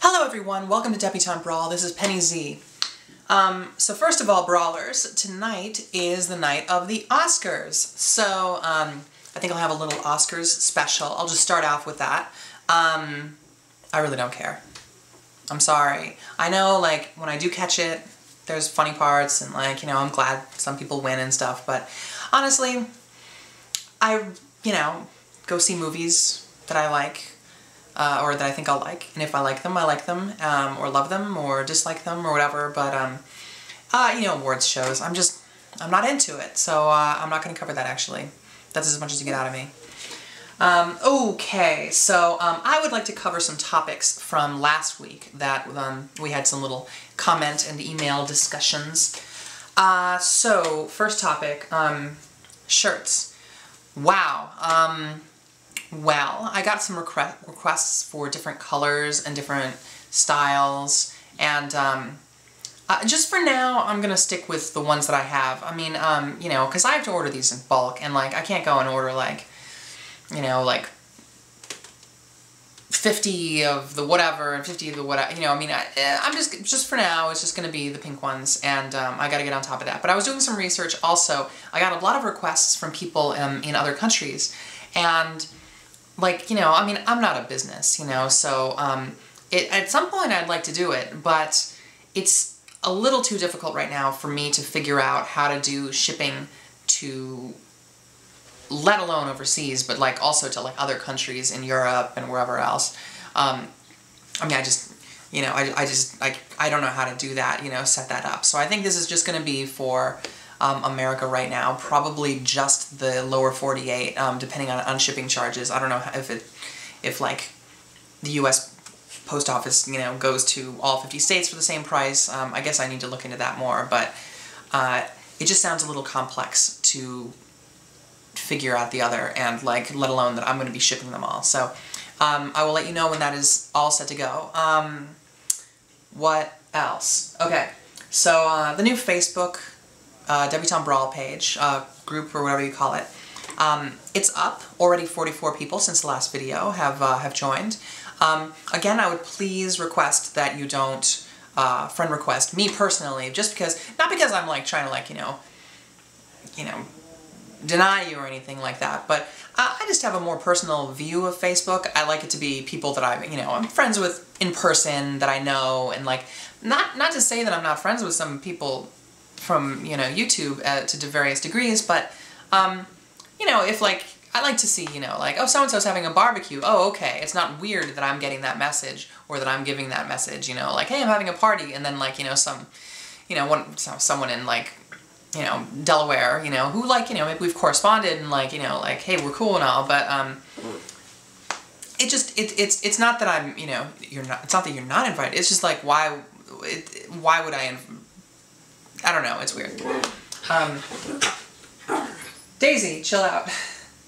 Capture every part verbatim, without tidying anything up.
Hello everyone, welcome to Debutante Brawl. This is Penny Z. Um, so first of all, Brawlers, tonight is the night of the Oscars. So um, I think I'll have a little Oscars special. I'll just start off with that. Um, I really don't care. I'm sorry. I know, like, when I do catch it, there's funny parts and, like, you know, I'm glad some people win and stuff, but honestly, I, you know, go see movies that I like, uh, or that I think I'll like, and if I like them, I like them, um, or love them, or dislike them, or whatever, but, um, uh, you know, awards shows, I'm just, I'm not into it, so, uh, I'm not gonna cover that, actually. That's as much as you get out of me. Um, okay, so um, I would like to cover some topics from last week that um, we had some little comment and email discussions. Uh, so, first topic, um, shirts. Wow. Um, well, I got some requ requests for different colors and different styles, and um, uh, just for now, I'm gonna stick with the ones that I have. I mean, um, you know, because I have to order these in bulk, and like, I can't go and order like you know, like fifty of the whatever and fifty of the whatever, you know, I mean, I, I'm just, just for now, it's just going to be the pink ones, and um, I got to get on top of that. But I was doing some research also. I got a lot of requests from people um, in other countries, and like, you know, I mean, I'm not a business, you know, so um, it, at some point I'd like to do it, but it's a little too difficult right now for me to figure out how to do shipping to, let alone overseas, but like also to like other countries in Europe and wherever else. Um, I mean, I just, you know, I, I just, like, I don't know how to do that, you know, set that up. So I think this is just going to be for um, America right now, probably just the lower forty-eight, um, depending on, on shipping charges. I don't know if it, if like the U S post office, you know, goes to all fifty states for the same price. Um, I guess I need to look into that more, but uh, it just sounds a little complex to figure out the other, and like, let alone that I'm going to be shipping them all. So um, I will let you know when that is all set to go. Um, what else? Okay, so uh, the new Facebook uh, Debutante Brawl page, uh, group or whatever you call it, um, it's up. Already forty-four people since the last video have, uh, have joined. Um, again, I would please request that you don't uh, friend request me personally, just because, not because I'm like trying to like, you know, you know, deny you or anything like that, but uh, I just have a more personal view of Facebook. I like it to be people that I, you know, I'm friends with in person, that I know, and like, not not to say that I'm not friends with some people from, you know, YouTube uh, to, to various degrees, but, um, you know, if like, I like to see, you know, like, oh, so-and-so's having a barbecue, oh, okay, it's not weird that I'm getting that message, or that I'm giving that message, you know, like, hey, I'm having a party, and then like, you know, some, you know, one, so someone in like, you know, Delaware, you know, who like, you know, maybe we've corresponded and like, you know, like, hey, we're cool and all, but, um, it just, it, it's, it's not that I'm, you know, you're not, it's not that you're not invited. It's just like, why, it, why would I, I don't know. It's weird. Um, Daisy, chill out.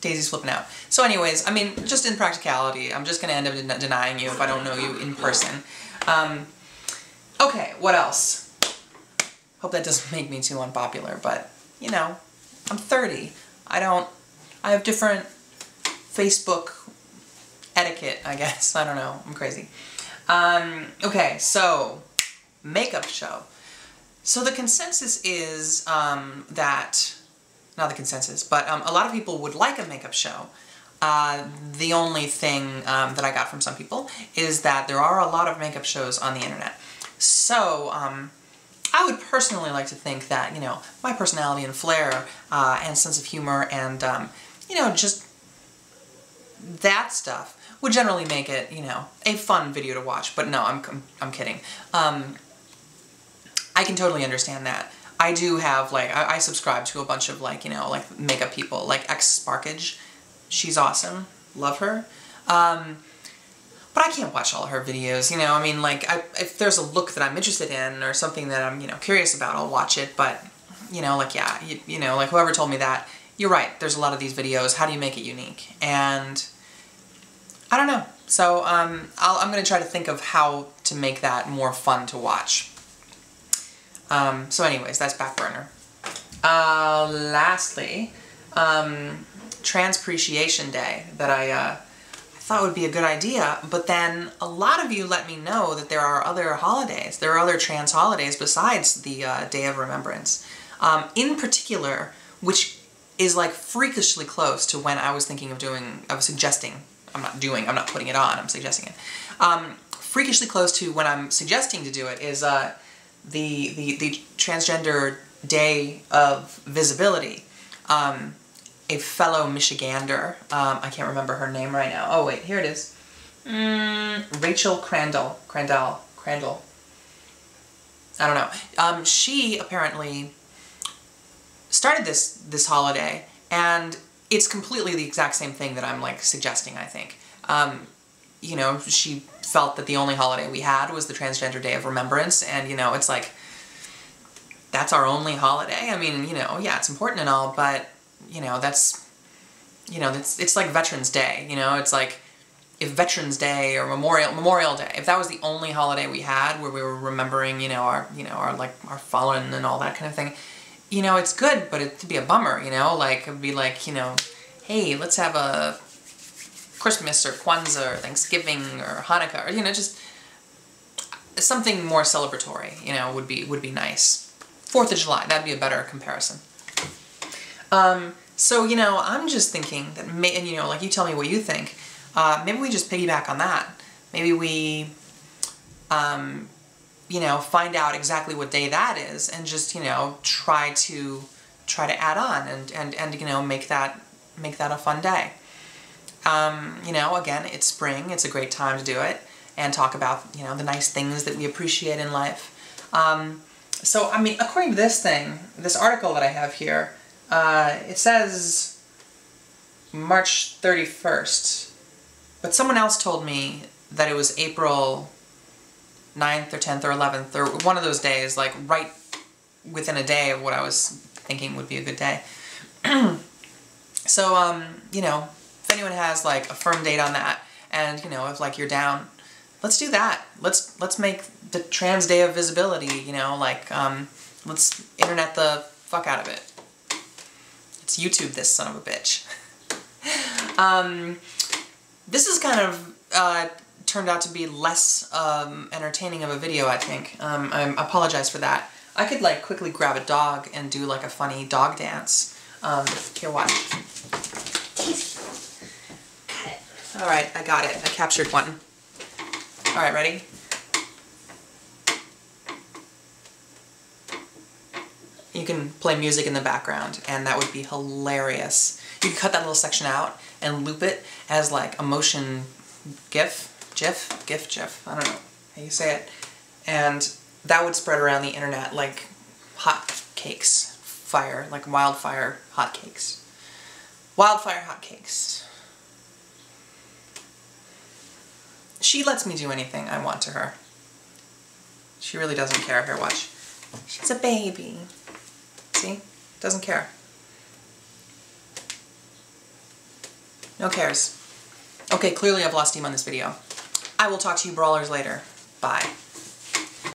Daisy's flipping out. So anyways, I mean, just in practicality, I'm just going to end up den denying you if I don't know you in person. Um, okay. What else? Hope that doesn't make me too unpopular, but, you know, I'm thirty. I don't, I have different Facebook etiquette, I guess. I don't know. I'm crazy. Um, okay, so, makeup show. So the consensus is um, that, not the consensus, but um, a lot of people would like a makeup show. Uh, the only thing um, that I got from some people is that there are a lot of makeup shows on the internet. So, um... I would personally like to think that, you know, my personality and flair uh, and sense of humor and, um, you know, just that stuff would generally make it, you know, a fun video to watch. But no, I'm, I'm kidding. Um, I can totally understand that. I do have, like, I, I subscribe to a bunch of, like, you know, like, makeup people. Like, X Sparkage. She's awesome. Love her. Um... But I can't watch all her videos, you know, I mean, like, I, if there's a look that I'm interested in or something that I'm, you know, curious about, I'll watch it, but, you know, like, yeah, you, you know, like, whoever told me that, you're right, there's a lot of these videos, how do you make it unique? And I don't know, so um, I'll, I'm going to try to think of how to make that more fun to watch. Um, so anyways, that's back burner. Uh, lastly, um, Transpreciation Day that I, uh, I thought would be a good idea, but then a lot of you let me know that there are other holidays. There are other trans holidays besides the uh, Day of Remembrance, um, in particular, which is like freakishly close to when I was thinking of doing, I was suggesting, I'm not doing, I'm not putting it on, I'm suggesting it. Um, freakishly close to when I'm suggesting to do it is uh, the, the, the Transgender Day of Visibility. Um, a fellow Michigander, um, I can't remember her name right now. Oh wait, here it is. Mm, Rachel Crandall, Crandall, Crandall. I don't know. Um, she apparently started this, this holiday, and it's completely the exact same thing that I'm like suggesting, I think. Um, you know, she felt that the only holiday we had was the Transgender Day of Remembrance, and you know, it's like, that's our only holiday. I mean, you know, yeah, it's important and all, but, you know, that's, you know, that's, it's like Veterans Day, you know, it's like if Veterans Day or Memorial, Memorial Day, if that was the only holiday we had where we were remembering, you know, our, you know, our, like, our fallen and all that kind of thing, you know, it's good, but it'd be a bummer, you know, like, it'd be like, you know, hey, let's have a Christmas or Kwanzaa or Thanksgiving or Hanukkah, or, you know, just something more celebratory, you know, would be, would be nice. Fourth of July, that'd be a better comparison. Um, so, you know, I'm just thinking that, may, and you know, like you tell me what you think, uh, maybe we just piggyback on that. Maybe we, um, you know, find out exactly what day that is and just, you know, try to, try to add on and, and, and, you know, make that, make that a fun day. Um, you know, again, it's spring, it's a great time to do it and talk about, you know, the nice things that we appreciate in life. Um, So, I mean, according to this thing, this article that I have here, uh, it says March thirty-first, but someone else told me that it was April ninth or tenth or eleventh or one of those days, like right within a day of what I was thinking would be a good day. So, um, you know, if anyone has like a firm date on that and, you know, if like you're down, let's do that. Let's let's make the Trans Day of Visibility, you know, like, um, let's internet the fuck out of it. Let's YouTube this son of a bitch. um, this has kind of uh, turned out to be less um, entertaining of a video, I think. Um, I apologize for that. I could, like, quickly grab a dog and do, like, a funny dog dance. Um, here, watch. Got it. All right, I got it. I captured one. All right, ready? You can play music in the background, and that would be hilarious. You could cut that little section out and loop it as like a motion GIF, GIF, GIF, GIF, I don't know how you say it. And that would spread around the internet like hot cakes, fire, like wildfire hot cakes. Wildfire hot cakes. She lets me do anything I want to her. She really doesn't care. Here, watch. She's a baby. See? Doesn't care. No cares. Okay, clearly I've lost steam on this video. I will talk to you brawlers later. Bye.